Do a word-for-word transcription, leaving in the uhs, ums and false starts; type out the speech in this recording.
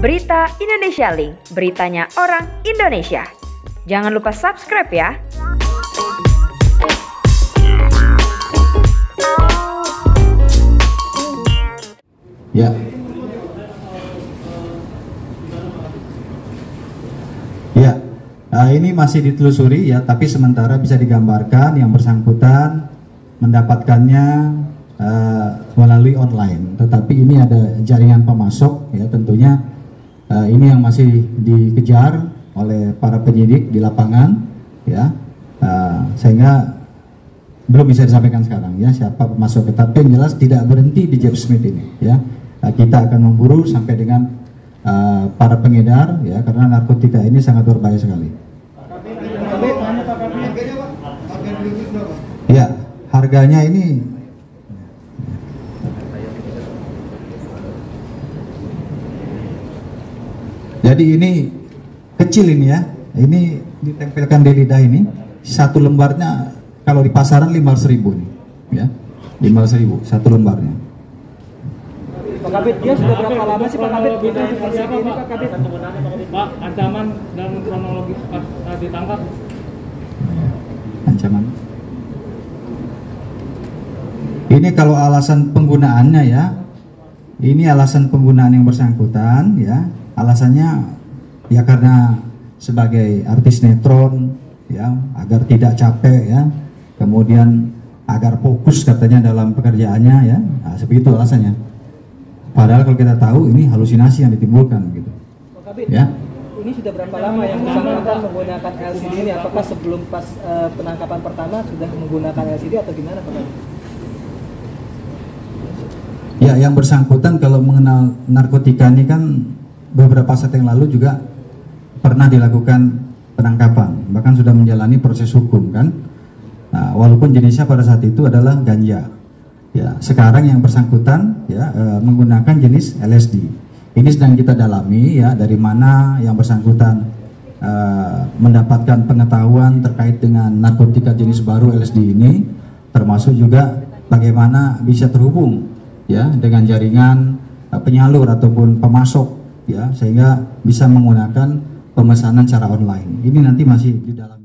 Berita Indonesia Link, beritanya orang Indonesia. Jangan lupa subscribe ya. Ya. Ya. Nah, ini masih ditelusuri ya, tapi sementara bisa digambarkan yang bersangkutan mendapatkannya uh, melalui online. Tetapi ini ada jaringan pemasok ya, tentunya uh, ini yang masih dikejar oleh para penyidik di lapangan ya, uh, sehingga belum bisa disampaikan sekarang ya siapa pemasok, tapi yang jelas tidak berhenti di Jeff Smith ini ya. Nah, kita akan memburu sampai dengan uh, para pengedar ya, karena narkotika ini sangat berbahaya sekali. Ya, harganya ini jadi ini kecil ini ya, ini ditempelkan di lidah ini, satu lembarnya kalau di pasaran lima ratus ribu nih, ya, lima ratus ribu satu lembarnya. Pak Kabit, dia sudah berapa lama sih Pak Kabit? Kita siapa Pak Kabit? Pak, ancaman dan kronologi pas ditangkap. Ancaman. Ini kalau alasan penggunaannya ya, ini alasan penggunaan yang bersangkutan ya, alasannya ya karena sebagai artis netron ya, agar tidak capek ya. Kemudian agar fokus katanya dalam pekerjaannya ya, nah, seperti itu alasannya. Padahal kalau kita tahu ini halusinasi yang ditimbulkan gitu. Pak Kabit, ya. Ini sudah berapa lama yang bersangkutan menggunakan L S D ini? Apakah sebelum pas uh, penangkapan pertama sudah menggunakan L S D atau gimana Pak Kabit? Ya, yang bersangkutan kalau mengenal narkotika ini kan beberapa saat yang lalu juga pernah dilakukan penangkapan, bahkan sudah menjalani proses hukum kan. Nah, walaupun jenisnya pada saat itu adalah ganja ya, sekarang yang bersangkutan ya e, menggunakan jenis L S D ini sedang kita dalami ya, dari mana yang bersangkutan e, mendapatkan pengetahuan terkait dengan narkotika jenis baru L S D ini, termasuk juga bagaimana bisa terhubung ya dengan jaringan e, penyalur ataupun pemasok ya, sehingga bisa menggunakan pemesanan secara online. Ini nanti masih di dalam